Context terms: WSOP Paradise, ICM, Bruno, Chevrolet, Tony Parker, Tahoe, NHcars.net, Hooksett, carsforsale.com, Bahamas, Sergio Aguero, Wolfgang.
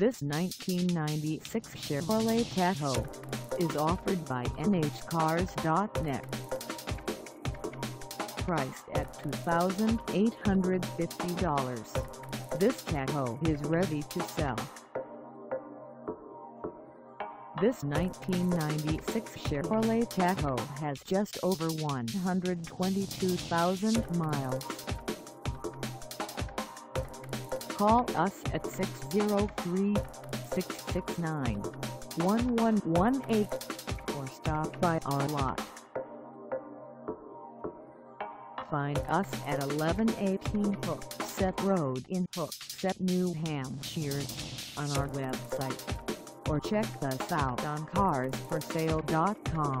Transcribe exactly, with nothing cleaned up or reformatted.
This nineteen ninety-six Chevrolet Tahoe is offered by N H cars dot net. Priced at two thousand eight hundred fifty dollars, this Tahoe is ready to sell. This nineteen ninety-six Chevrolet Tahoe has just over one hundred twenty-two thousand miles. Call us at six oh three, six six nine, one one one eight or stop by our lot. Find us at eleven eighteen Hooksett Road in Hooksett, New Hampshire, on our website, or check us out on cars for sale dot com.